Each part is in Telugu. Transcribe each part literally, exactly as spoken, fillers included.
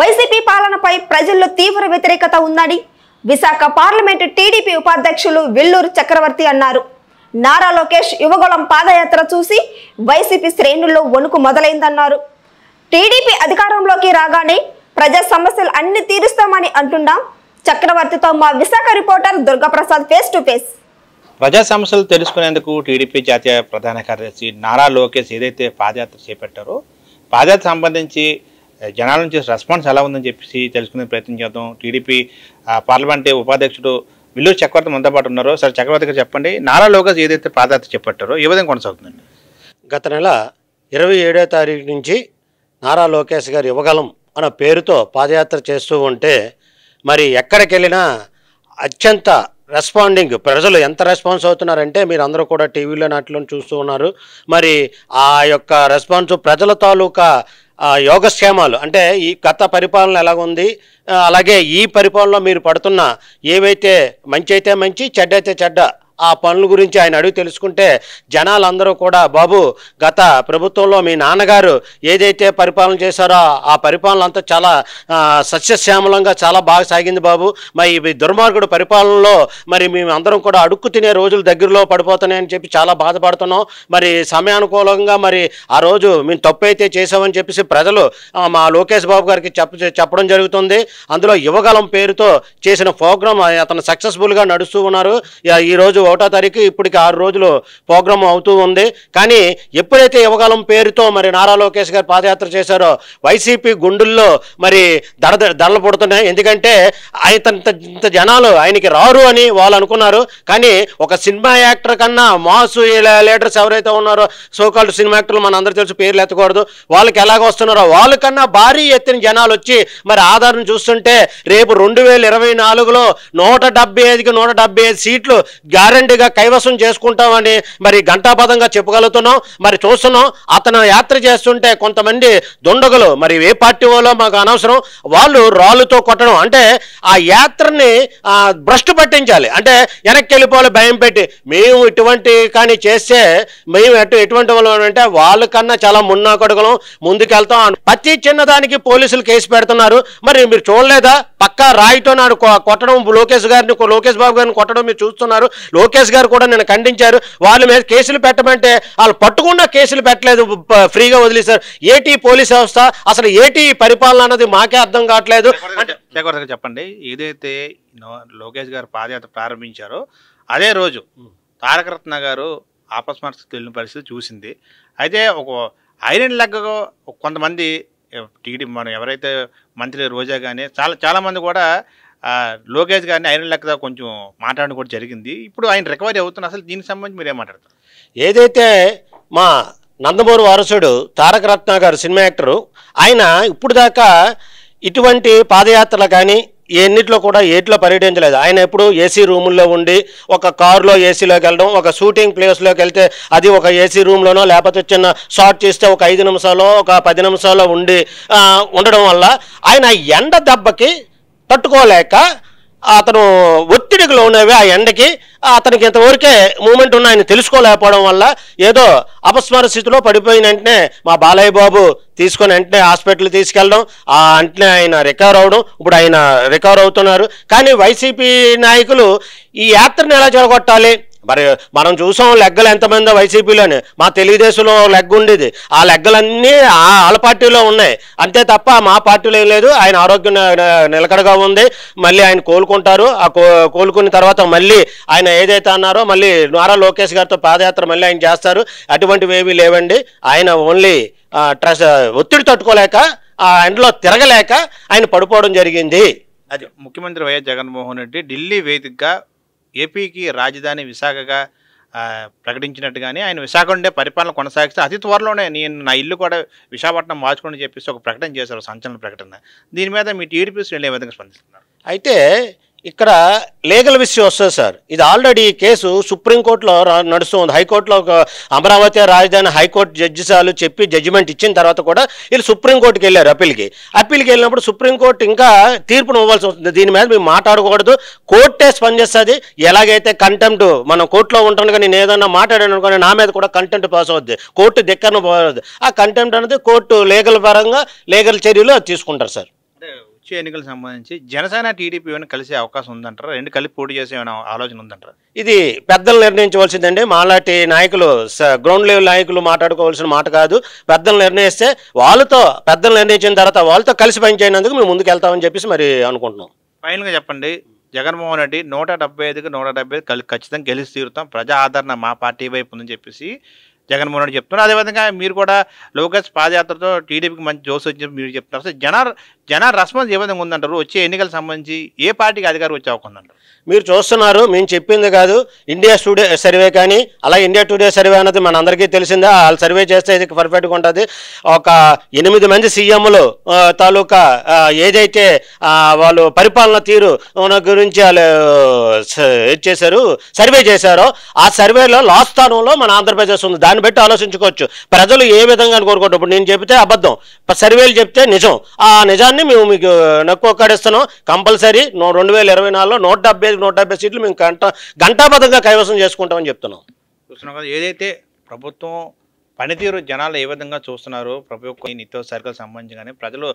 వైసీపీ పాలనపై ప్రజల్లో తీవ్ర వ్యతిరేకత ఉందని విశాఖ పార్లమెంట్ టీడీపీ ఉపాధ్యక్షులు వెల్లూరు చక్రవర్తి అన్నారు. నారా లోకేష్ యువగళం పాదయాత్ర చూసి వైసీపీ శ్రేణుల్లో వణుకు మొదలైందన్నారు. టీడీపీ అధికారంలోకి రాగానే ప్రజా సమస్యలు అన్ని తీరుస్తామని అంటున్నాం. చక్రవర్తితో మా Visakha reporter Durga Prasad face to face. ప్రజా సమస్యలు తెలుసుకునేందుకు టీడీపీ జాతీయ ప్రధాన కార్యదర్శి నారా లోకేష్ ఏదైతే పాదయాత్ర చేపట్టారో పాదయాత్ర సంబంధించి జనాల నుంచి రెస్పాన్స్ ఎలా ఉందని చెప్పేసి తెలుసుకునే ప్రయత్నం చేద్దాం. టీడీపీ పార్లమెంటరీ ఉపాధ్యక్షుడు వెల్లూరు చక్రవర్తి మనతో పాటు ఉన్నారో. సార్ చక్రవర్తి గారు చెప్పండి, నారా లోకేష్ ఏదైతే పాదయాత్ర చేపట్టారో ఏ విధంగా కొనసాగుతుందండి? గత నెల ఇరవై ఏడో తారీఖు నుంచి నారా లోకేష్ గారు యువగలం అన్న పేరుతో పాదయాత్ర చేస్తూ ఉంటే మరి ఎక్కడికి వెళ్ళినా అత్యంత రెస్పాండింగ్ ప్రజలు ఎంత రెస్పాన్స్ అవుతున్నారంటే మీరు అందరూ కూడా టీవీలో నాటిలో చూస్తూ ఉన్నారు. మరి ఆ యొక్క రెస్పాన్స్ ప్రజల తాలూకా యోగక్షేమాలు అంటే ఈ గత పరిపాలన ఎలాగుంది, అలాగే ఈ పరిపాలనలో మీరు పడుతున్న ఏవైతే మంచి అయితే మంచి, చెడ్డ అయితే చెడ్డ, ఆ పనుల గురించి ఆయన అడిగి తెలుసుకుంటే జనాలందరూ కూడా బాబు గత ప్రభుత్వంలో మీ నాన్నగారు ఏదైతే పరిపాలన చేశారో ఆ పరిపాలన అంతా చాలా సస్యశ్యామలంగా చాలా బాగా సాగింది బాబు, మరి ఈ దుర్మార్గుడు పరిపాలనలో మరి మేము అందరం కూడా అడుక్కు తినే రోజులు దగ్గరలో పడిపోతున్నాయని చెప్పి చాలా బాధపడుతున్నాం, మరి సమయానుకూలంగా మరి ఆ రోజు మేము తప్పు అయితే చేసామని చెప్పేసి ప్రజలు మా లోకేష్ బాబు గారికి చెప్ప చెప్పడం జరుగుతుంది. అందులో యువగలం పేరుతో చేసిన ప్రోగ్రాం అతను సక్సెస్ఫుల్గా నడుస్తూ ఉన్నారు. ఈరోజు ఒకటో తారీఖు ఇప్పటికి ఆరు రోజులు ప్రోగ్రాం అవుతూ ఉంది. కానీ ఎప్పుడైతే యువగలం పేరుతో మరి నారా లోకేష్ గారు పాదయాత్ర చేశారో వైసీపీ గుండెల్లో మరి దడ దడలు పడుతున్నాయి. ఎందుకంటే ఆయన జనాలు ఆయనకి రారు అని వాళ్ళు అనుకున్నారు. కానీ ఒక సినిమా యాక్టర్ కన్నా మాసు లీడర్స్ ఎవరైతే ఉన్నారో సోకాల్డ్ సినిమా యాక్టర్లు మన అందరూ తెలుసు, పేర్లు ఎత్తకూడదు, వాళ్ళకి ఎలాగ వస్తున్నారో వాళ్ళకన్నా భారీ ఎత్తున జనాలు వచ్చి మరి ఆధారం చూస్తుంటే రేపు రెండు వేల ఇరవై నాలుగులో నూట డెబ్బై ఐదుకి నూట డెబ్బై ఐదు సీట్లు గ్యారంటీగా కైవసం చేసుకుంటామని మరి ఘంటాపదంగా చెప్పగలుగుతున్నాం. మరి చూస్తున్నాం అతను యాత్ర చేస్తుంటే కొంతమంది దుండగులు మరి ఏ పార్టీ వాళ్ళో మాకు అనవసరం, వాళ్ళు రాళ్ళుతో కొట్టడం అంటే ఆ యాత్రని భ్రష్టు పట్టించాలి, అంటే వెనక్కి వెళ్ళిపోవాలి భయం పెట్టి. మేము ఇటువంటి కానీ చేస్తే మేము ఎటు ఎటువంటి వాళ్ళం అంటే వాళ్ళకన్నా చాలా మున్నా కొడుకులం, ముందుకెళ్తాం. ప్రతి చిన్నదానికి పోలీసులు కేసు పెడుతున్నారు. మరి మీరు చూడలేదా పక్క రాయితో నాడు కొట్టడం, లోకేష్ గారిని లోకేష్ బాబు గారిని కొట్టడం మీరు చూస్తున్నారు. లోకేష్ గారు కూడా నేను ఖండించారు, వాళ్ళ మీద కేసులు పెట్టమంటే వాళ్ళు పట్టుకున్న కేసులు పెట్టలేదు, ఫ్రీగా వదిలేశారు. ఏటీ పోలీస్ వ్యవస్థ అసలు ఏటీ పరిపాలన అన్నది మాకే అర్థం కావట్లేదు. చెప్పండి, ఏదైతే లోకేష్ గారు పాదయాత్ర ప్రారంభించారో అదే రోజు తారక రత్న గారు ఆపస్మారతకు వెళ్ళిన పరిస్థితి చూసింది. అయితే ఒక ఐరన్ లెక్కగా కొంతమంది టీడీ మనం ఎవరైతే మంత్రి రోజా కానీ చాలా చాలామంది కూడా లోకేష్ గారిని ఆయన లెక్క కొంచెం మాట్లాడడం కూడా జరిగింది. ఇప్పుడు ఆయన రికవరీ అవుతున్న అసలు దీనికి సంబంధించి మీరేం మాట్లాడతారు? ఏదైతే మా నందమూరి వారసుడు తారక రత్నాకర్ సినిమా యాక్టరు, ఆయన ఇప్పుడు దాకా ఇటువంటి పాదయాత్రలు కానీ ఎన్నిట్లో కూడా ఏట్లో పర్యటించలేదు. ఆయన ఎప్పుడు ఏసీ రూముల్లో ఉండి ఒక కారులో ఏసీలోకి వెళ్ళడం, ఒక షూటింగ్ ప్లేస్లోకి వెళ్తే అది ఒక ఏసీ రూమ్లోనో లేకపోతే చిన్న షార్ట్ చేస్తే ఒక ఐదు నిమిషాలు ఒక పది నిమిషాలు ఉండి ఉండడం వల్ల ఆయన ఎండ దెబ్బకి తట్టుకోలేక అతను ఒత్తిడికి లోనేవి ఆ ఎండకి అతనికి ఇంతవరకే మూమెంట్ ఉన్న ఆయన తెలుసుకోలేకపోవడం వల్ల ఏదో అపస్మార స్థితిలో పడిపోయిన వెంటనే మా బాలయ్య బాబు తీసుకొని వెంటనే హాస్పిటల్ తీసుకెళ్ళడం, ఆ వెంటనే ఆయన రికవర్ అవడం, ఇప్పుడు ఆయన రికవర్ అవుతున్నారు. కానీ వైసీపీ నాయకులు ఈ యాత్రను ఎలా జరగొట్టాలి? మరి మనం చూసాం లెగ్గలు ఎంతమంది వైసీపీలోనే, మా తెలుగుదేశంలో లెగ్ ఉండేది, ఆ లెగ్గలన్నీ వాళ్ళ పార్టీలో ఉన్నాయి అంతే తప్ప మా పార్టీలో ఏం లేదు. ఆయన ఆరోగ్యం నిలకడగా ఉంది, మళ్ళీ ఆయన కోలుకుంటారు. ఆ కోలుకున్న తర్వాత మళ్ళీ ఆయన ఏదైతే అన్నారో మళ్ళీ నారా లోకేష్ గారితో పాదయాత్ర మళ్ళీ ఆయన చేస్తారు. అటువంటివి ఏమీ లేవండి. ఆయన ఓన్లీ ట్రస్ ఒత్తిడి తట్టుకోలేక ఆ ఎండలో తిరగలేక ఆయన పడిపోవడం జరిగింది. అది ముఖ్యమంత్రి వైఎస్ జగన్మోహన్ రెడ్డి ఢిల్లీ వేదికగా ఏపీకి రాజధాని విశాఖగా ప్రకటించినట్టుగానే ఆయన విశాఖ ఉండే పరిపాలన కొనసాగిస్తే అతి త్వరలోనే నేను నా ఇల్లు కూడా విశాఖపట్నం మార్చుకోండి చెప్పేసి ఒక ప్రకటన చేశారు, సంచలన ప్రకటన. దీని మీద మీ టీడీపీ శ్రేణులు ఏ విధంగా స్పందిస్తున్నారు? అయితే ఇక్కడ లీగల్ విషయం వస్తుంది సార్. ఇది ఆల్రెడీ కేసు సుప్రీంకోర్టులో నడుస్తుంది, హైకోర్టులో అమరావతి రాజధాని హైకోర్టు జడ్జిసాలు చెప్పి జడ్జిమెంట్ ఇచ్చిన తర్వాత కూడా వీళ్ళు సుప్రీంకోర్టుకి వెళ్ళారు అప్పీల్కి. అప్పీల్కి వెళ్ళినప్పుడు సుప్రీంకోర్టు ఇంకా తీర్పును ఇవ్వాల్సి వస్తుంది. దీని మీద మేము మాట్లాడకూడదు, కోర్టే స్పందిస్తుంది. ఎలాగైతే కంటెంప్ట్ మనం కోర్టులో ఉంటాను కానీ నేను ఏదన్నా మాట్లాడాను కానీ నా మీద కూడా కంటెంప్ట్ పాస్ అవుద్ది, కోర్టు దిక్కన పోవద్దు. ఆ కంటెంప్ట్ అనేది కోర్టు లీగల్ పరంగా లీగల్ చర్యలు తీసుకుంటారు సార్. వచ్చే ఎన్నికలకు సంబంధించి జనసేన టీడీపీ ఏమైనా కలిసే అవకాశం ఉందంటారా? రెండు కలిసి పోటీ చేసే ఏమైనా ఆలోచన ఉందంటారా? ఇది పెద్దలు నిర్ణయించవలసిందండి. మాలాంటి నాయకులు గ్రౌండ్ లెవెల్ నాయకులు మాట్లాడుకోవాల్సిన మాట కాదు. పెద్దలు నిర్ణయిస్తే వాళ్ళతో పెద్దలు నిర్ణయించిన తర్వాత వాళ్ళతో కలిసి పనిచేయనందుకు మేము ముందుకు వెళ్తామని చెప్పేసి మరి అనుకుంటున్నాం. ఫైనల్గా చెప్పండి, జగన్మోహన్ రెడ్డి నూట డెబ్బై ఐదుకి నూట డెబ్బై ఐదు కలిసి ఖచ్చితంగా గెలిచి తీరుతాం, ప్రజా ఆదరణ మా పార్టీ వైపు ఉందని చెప్పేసి జగన్మోహన్ రెడ్డి చెప్తున్నారు. అదేవిధంగా మీరు కూడా లోకేష్ పాదయాత్రతో టీడీపీకి మంచి జోస్ వచ్చి మీరు చెప్తున్నారు. సో జన జన రెస్పాన్స్ ఏ విధంగా ఉందంటారు? వచ్చే ఎన్నికలకు సంబంధించి ఏ పార్టీకి అధికారం వచ్చే అవకాశం ఉందంటారు? మీరు చూస్తున్నారు, మేము చెప్పింది కాదు, ఇండియా స్టూడియో సర్వే కానీ అలాగే ఇండియా టుడే సర్వే అనేది మన అందరికీ తెలిసిందే. వాళ్ళు సర్వే చేస్తే ఇది పర్ఫెక్ట్గా ఉంటుంది. ఒక ఎనిమిది మంది సీఎంలు తాలూకా ఏదైతే వాళ్ళు పరిపాలన తీరు గురించి వాళ్ళు చేశారు సర్వే చేశారో ఆ సర్వేలో లాస్ట్ స్థానంలో మన ఆంధ్రప్రదేశ్ ఉంది. దాన్ని బట్టి ఆలోచించుకోవచ్చు ప్రజలు ఏ విధంగా కోరుకోవటం. ఇప్పుడు నేను చెప్తే అబద్ధం, సర్వేలు చెప్తే నిజం. ఆ నిజాన్ని మేము మీకు నక్కువ కడిస్తున్నాం. కంపల్సరీ రెండు వేల ఇరవై నాలుగులో నూట డెబ్బై ఐదు నూట డెబ్బై సీట్లు మేము గంట ఘంటాబద్ధంగా కైవసం చేసుకుంటామని చెప్తున్నాం. చూస్తున్నాం కదా, ఏదైతే ప్రభుత్వం పనితీరు జనాలు ఏ విధంగా చూస్తున్నారు, ప్రతి ఒక్క నిత్యావసరాలకు సంబంధించి కానీ ప్రజలు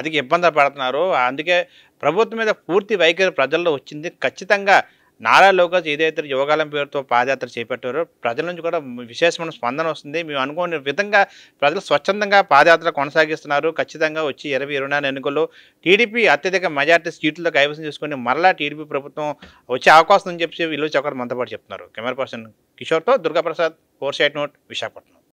అధిక ఇబ్బంది పడుతున్నారు. అందుకే ప్రభుత్వం మీద పూర్తి వైఖరి ప్రజల్లో వచ్చింది. ఖచ్చితంగా నారా లోకేష్ ఏదైతే యోగాలం పేరుతో పాదయాత్ర చేపట్టారో ప్రజల నుంచి కూడా విశేషమైన స్పందన వస్తుంది. మేము అనుకోని విధంగా ప్రజలు స్వచ్ఛందంగా పాదయాత్ర కొనసాగిస్తున్నారు. ఖచ్చితంగా వచ్చి ఇరవై ఇరవై నాలుగు ఎన్నికల్లో టీడీపీ అత్యధిక మెజార్టీ సీట్లతో కైవసం చేసుకుని మరలా టీడీపీ ప్రభుత్వం వచ్చే అవకాశం అని చెప్పి వీళ్ళు చక్రవర్తి మనతో పాటు చెప్తున్నారు. కెమెరా పర్సన్ కిషోర్తో Durga Prasad, four sight note, Visakhapatnam.